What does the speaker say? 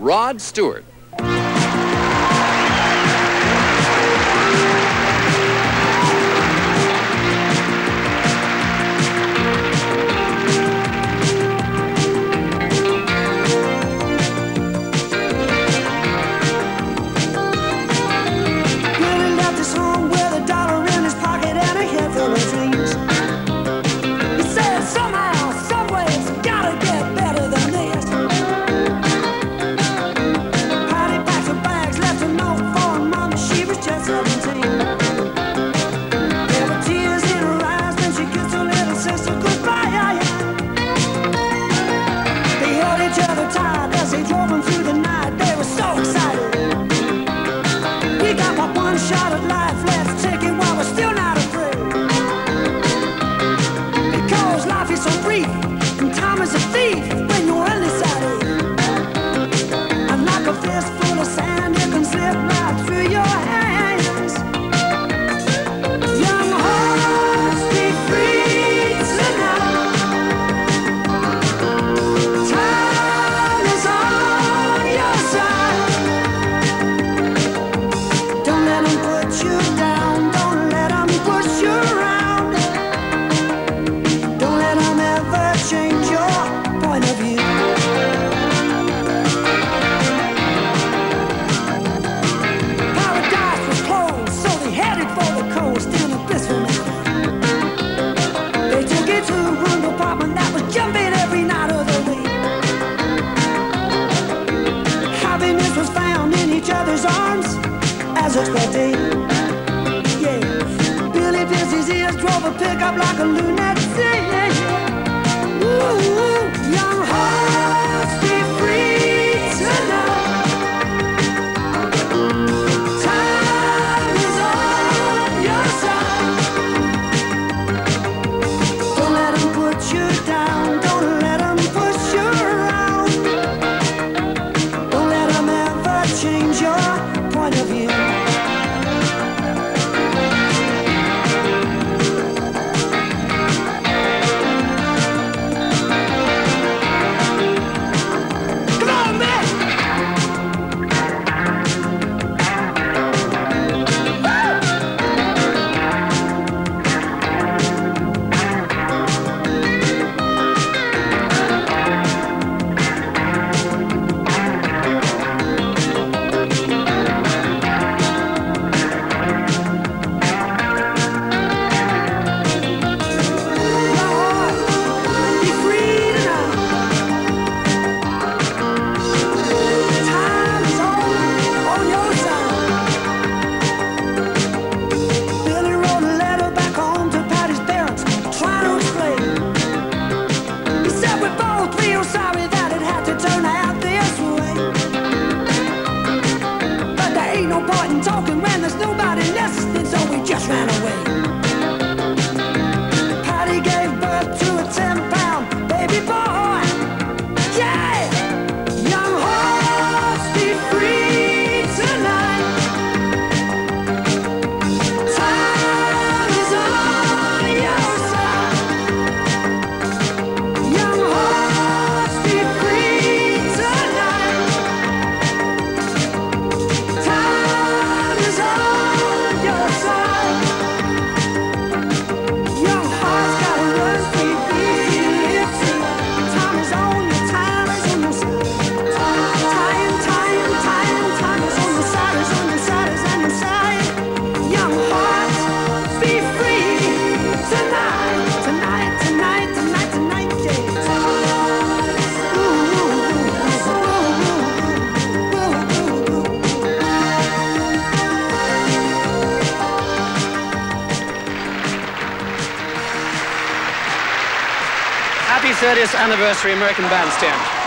Rod Stewart. Yeah, Billy pierced his ears, drove a pickup like a lunatic. Ooh, young hearts be free tonight. Time is on your side. Don't let them put you down. Don't let them push you around. Don't let them ever change your point of view. Talking when there's nobody listening, so we just ran away. Patty gave birth to a 10-pound baby boy. Yeah! Young hearts be free tonight. Time is on your side. Young hearts be free tonight. Happy 30th anniversary, American Bandstand.